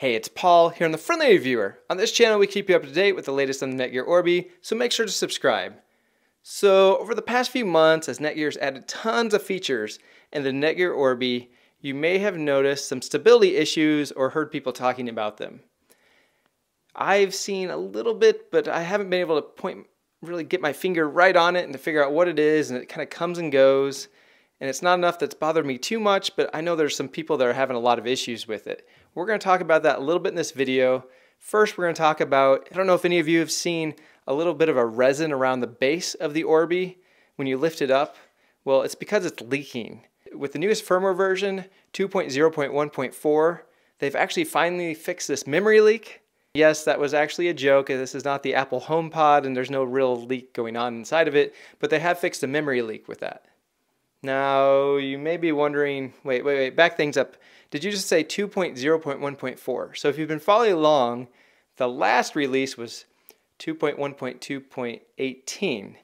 Hey, it's Paul here on The Friendly Reviewer. On this channel, we keep you up to date with the latest on the Netgear Orbi, so make sure to subscribe. So, over the past few months, as Netgear's added tons of features in the Netgear Orbi, you may have noticed some stability issues or heard people talking about them. I've seen a little bit, but I haven't been able to really get my finger right on it and to figure out what it is, and it kind of comes and goes. And it's not enough that's bothered me too much, but I know there's some people that are having a lot of issues with it. We're going to talk about that a little bit in this video. First, we're going to talk about, I don't know if any of you have seen a little bit of a resin around the base of the Orbi when you lift it up. Well, it's because it's leaking. With the newest firmware version, 2.0.1.4, they've actually finally fixed this memory leak. Yes, that was actually a joke. This is not the Apple HomePod and there's no real leak going on inside of it, but they have fixed a memory leak with that. Now, you may be wondering, wait, back things up. Did you just say 2.0.1.4? So if you've been following along, the last release was 2.1.2.18.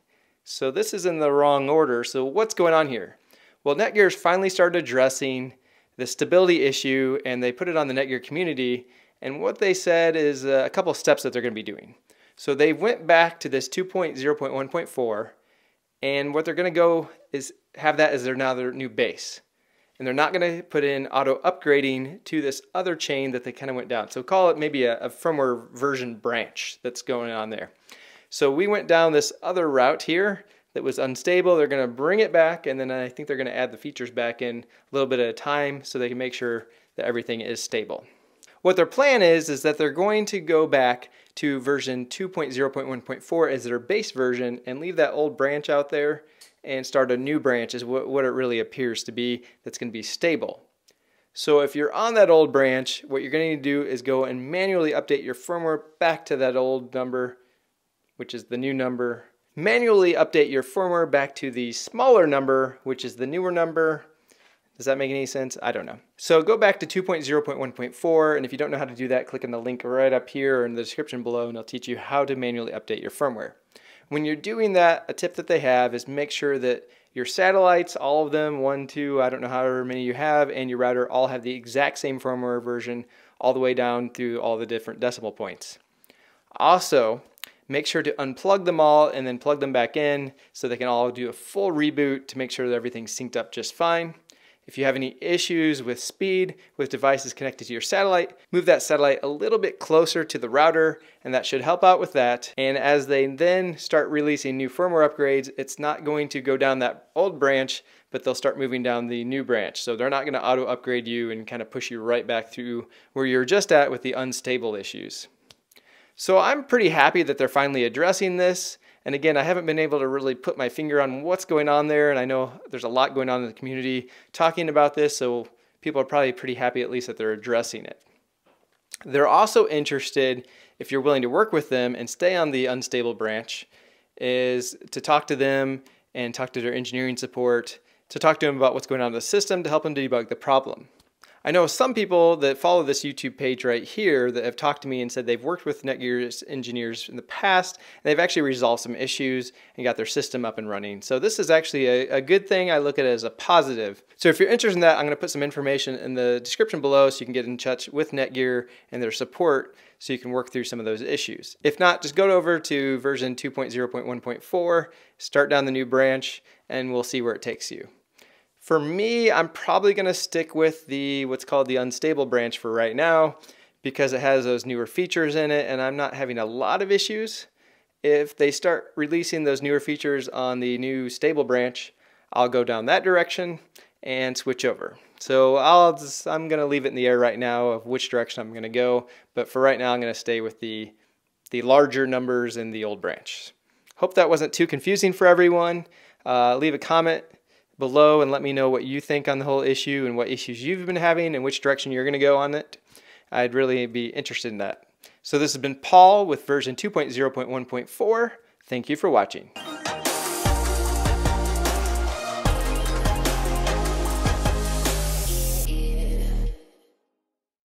So this is in the wrong order. So what's going on here? Well, Netgear's finally started addressing the stability issue and they put it on the Netgear community. And what they said is a couple steps that they're going to be doing. So they went back to this 2.0.1.4 and what they're going to go is have that as their new base. And they're not going to put in auto upgrading to this other chain that they kind of went down. So call it maybe a firmware version branch that's going on there. So we went down this other route here that was unstable. They're going to bring it back and then I think they're going to add the features back in a little bit at a time so they can make sure that everything is stable. What their plan is that they're going to go back to version 2.0.1.4 as their base version and leave that old branch out there and start a new branch is what it really appears to be that's going to be stable. So if you're on that old branch, what you're going to need to do is go and manually update your firmware back to that old number, which is the new number. Manually update your firmware back to the smaller number, which is the newer number. Does that make any sense? I don't know. So go back to 2.0.1.4, and if you don't know how to do that, click on the link right up here or in the description below, and they'll teach you how to manually update your firmware. When you're doing that, a tip that they have is make sure that your satellites, all of them, 1, 2, I don't know however many you have, and your router all have the exact same firmware version all the way down through all the different decimal points. Also, make sure to unplug them all and then plug them back in so they can all do a full reboot to make sure that everything's synced up just fine. If you have any issues with speed with devices connected to your satellite, move that satellite a little bit closer to the router and that should help out with that. And as they then start releasing new firmware upgrades, it's not going to go down that old branch, but they'll start moving down the new branch. So they're not going to auto upgrade you and kind of push you right back through where you're just at with the unstable issues. So I'm pretty happy that they're finally addressing this. And again, I haven't been able to really put my finger on what's going on there, and I know there's a lot going on in the community talking about this, so people are probably pretty happy at least that they're addressing it. They're also interested, if you're willing to work with them and stay on the unstable branch, is to talk to them and talk to their engineering support, to talk to them about what's going on in the system to help them debug the problem. I know some people that follow this YouTube page right here that have talked to me and said they've worked with Netgear's engineers in the past, and they've actually resolved some issues and got their system up and running. So this is actually a good thing. I look at it as a positive. So if you're interested in that, I'm going to put some information in the description below so you can get in touch with Netgear and their support so you can work through some of those issues. If not, just go over to version 2.0.1.4, start down the new branch, and we'll see where it takes you. For me, I'm probably going to stick with what's called the unstable branch for right now because it has those newer features in it and I'm not having a lot of issues. If they start releasing those newer features on the new stable branch, I'll go down that direction and switch over. So I'm going to leave it in the air right now of which direction I'm going to go, but for right now I'm going to stay with the larger numbers in the old branch. Hope that wasn't too confusing for everyone. Leave a comment below and let me know what you think on the whole issue and what issues you've been having and which direction you're going to go on it. I'd really be interested in that. So this has been Paul with version 2.0.1.4. Thank you for watching.